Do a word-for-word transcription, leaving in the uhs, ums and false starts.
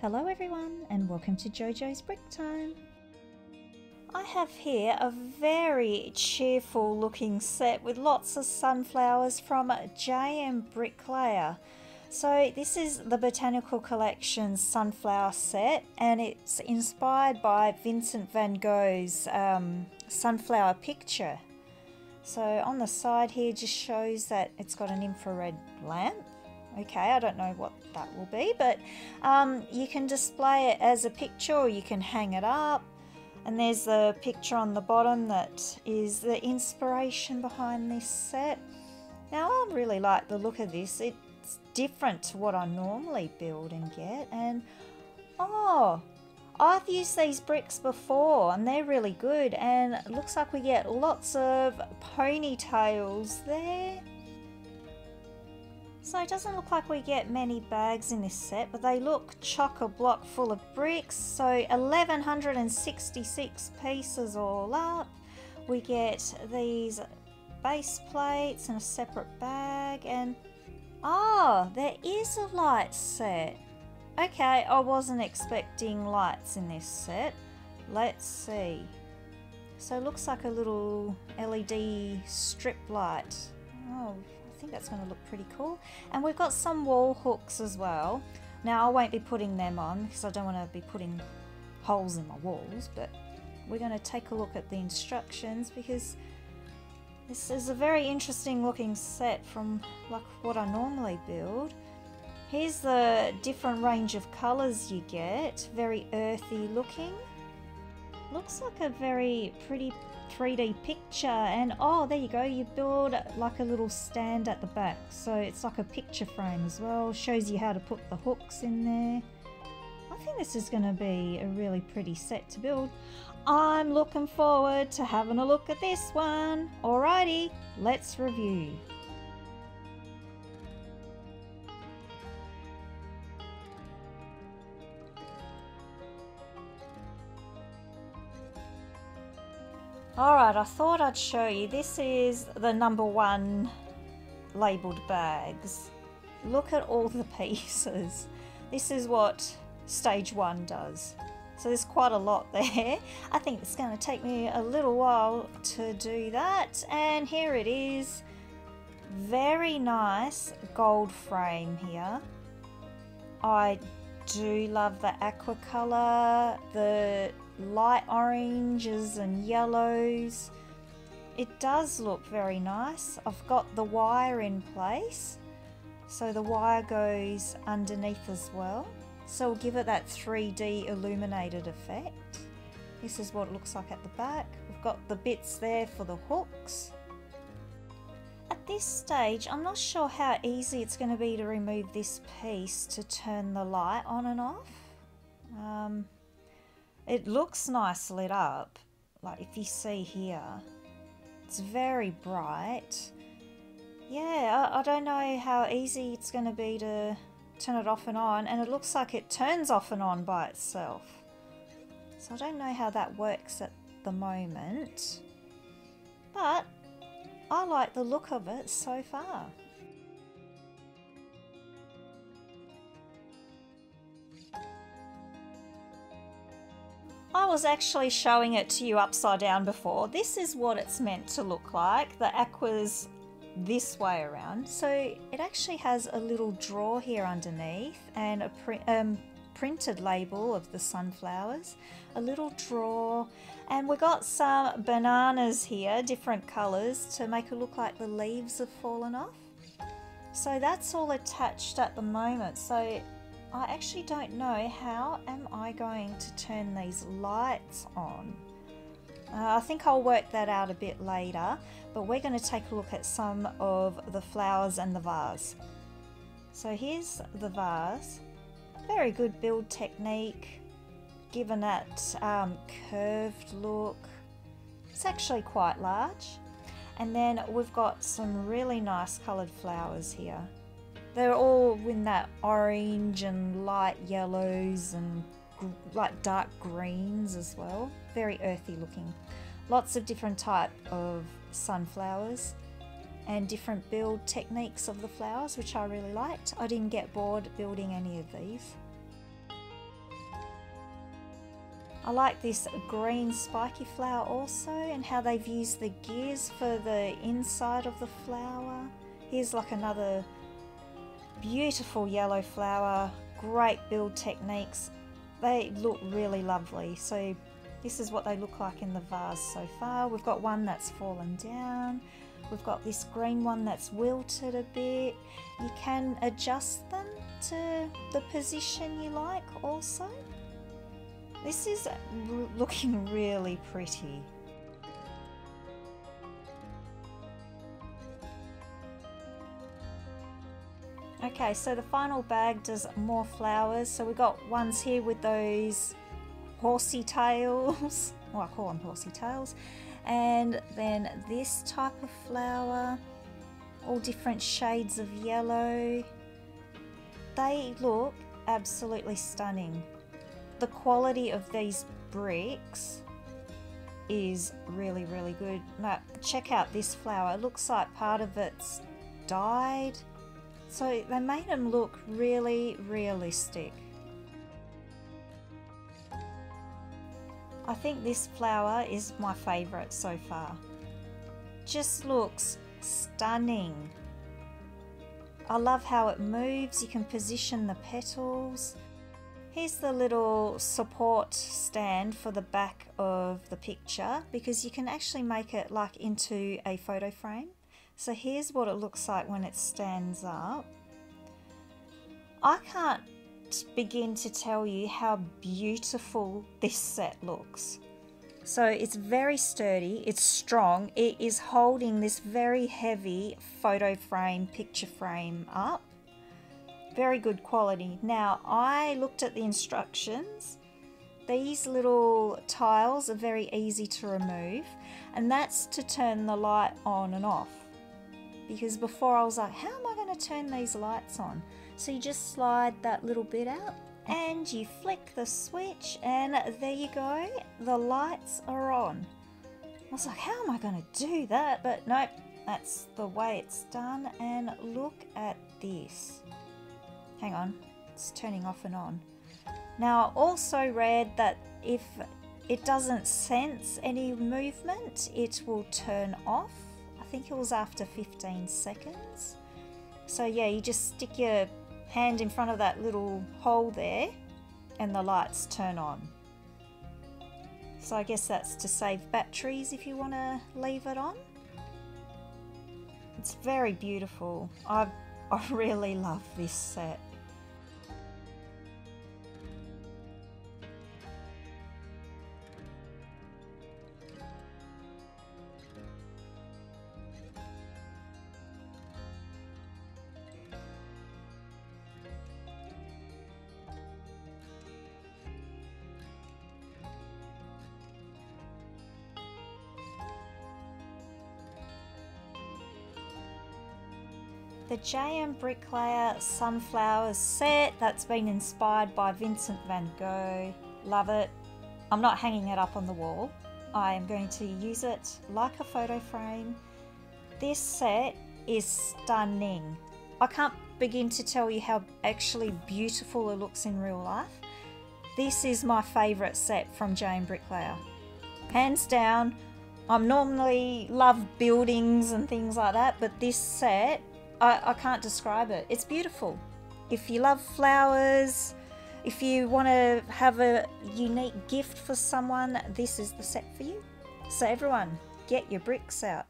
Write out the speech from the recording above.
Hello everyone and welcome to JoJo's Brick Time. I have here a very cheerful looking set with lots of sunflowers from JMBricklayer. So this is the Botanical Collection Sunflower Set, and it's inspired by Vincent van Gogh's um, sunflower picture. So on the side here just shows that it's got an infrared lamp. Okay, I don't know what that will be, but um, you can display it as a picture or you can hang it up. And there's the picture on the bottom that is the inspiration behind this set. Now I really like the look of this. It's different to what I normally build and get. And oh, I've used these bricks before and they're really good. And it looks like we get lots of ponytails there. So it doesn't look like we get many bags in this set, but they look chock-a-block full of bricks. So eleven sixty-six pieces all up. We get these base plates in a separate bag, and ah, oh, there is a light set. Okay, I wasn't expecting lights in this set. Let's see. So it looks like a little L E D strip light. Oh, I think that's going to look pretty cool. And we've got some wall hooks as well. Now I won't be putting them on because I don't want to be putting holes in my walls, but we're going to take a look at the instructions because this is a very interesting looking set from like what I normally build. Here's the different range of colours you get. Very earthy looking. Looks like a very pretty three D picture, and oh, there you go, you build like a little stand at the back, so it's like a picture frame as well. Shows you how to put the hooks in there. I think this is going to be a really pretty set to build. I'm looking forward to having a look at this one. Alrighty, let's review. Alright, I thought I'd show you. This is the number one labelled bags. Look at all the pieces. This is what stage one does. So there's quite a lot there. I think it's going to take me a little while to do that. And here it is. Very nice gold frame here. I do love the aqua colour, the light oranges and yellows. It does look very nice. I've got the wire in place, so the wire goes underneath as well, so we'll give it that three D illuminated effect. This is what it looks like at the back. We've got the bits there for the hooks. At this stage I'm not sure how easy it's going to be to remove this piece to turn the light on and off. um, It looks nice lit up, like if you see here, it's very bright. Yeah, I, I don't know how easy it's going to be to turn it off and on, and it looks like it turns off and on by itself. So I don't know how that works at the moment, but I like the look of it so far. I was actually showing it to you upside down before. This is what it's meant to look like. The aqua's this way around. So it actually has a little drawer here underneath and a print, um, printed label of the sunflowers. A little drawer, and we got some bananas here, different colours to make it look like the leaves have fallen off. So that's all attached at the moment. So I actually don't know how am I going to turn these lights on. Uh, I think I'll work that out a bit later, but we're going to take a look at some of the flowers and the vase. So here's the vase. Very good build technique, given that um, curved look. It's actually quite large. And then we've got some really nice coloured flowers here. They're all in that orange and light yellows and like dark greens as well. Very earthy looking. Lots of different type of sunflowers and different build techniques of the flowers, which I really liked. I didn't get bored building any of these. I like this green spiky flower also, and how they've used the gears for the inside of the flower. Here's like another beautiful yellow flower, great build techniques. They look really lovely. So this is what they look like in the vase so far. We've got one that's fallen down. We've got this green one that's wilted a bit. You can adjust them to the position you like also. This is looking really pretty. Okay, so the final bag does more flowers. So we got ones here with those horsey tails. Well, I call them horsey tails. And then this type of flower, all different shades of yellow. They look absolutely stunning. The quality of these bricks is really, really good. Now, check out this flower. It looks like part of it's dyed. So they made them look really realistic. I think this flower is my favorite so far. Just looks stunning. I love how it moves. You can position the petals. Here's the little support stand for the back of the picture, because you can actually make it like into a photo frame. So here's what it looks like when it stands up. I can't begin to tell you how beautiful this set looks. So it's very sturdy, it's strong, it is holding this very heavy photo frame, picture frame up. Very good quality. Now, I looked at the instructions. These little tiles are very easy to remove, and that's to turn the light on and off. Because before I was like, how am I going to turn these lights on? So you just slide that little bit out and you flick the switch, and there you go, the lights are on. I was like, how am I going to do that? But nope, that's the way it's done. And look at this. Hang on, it's turning off and on. Now, I also read that if it doesn't sense any movement, it will turn off. I think it was after fifteen seconds. So yeah, you just stick your hand in front of that little hole there and the lights turn on. So I guess that's to save batteries if you want to leave it on. It's very beautiful. I, I really love this set. The JMBricklayer Sunflower set that's been inspired by Vincent van Gogh. Love it. I'm not hanging it up on the wall. I am going to use it like a photo frame. This set is stunning. I can't begin to tell you how actually beautiful it looks in real life. This is my favorite set from JMBricklayer. Hands down. I'm normally love buildings and things like that, but this set, I, I can't describe it. It's beautiful. If you love flowers, if you want to have a unique gift for someone, this is the set for you. So everyone, get your bricks out.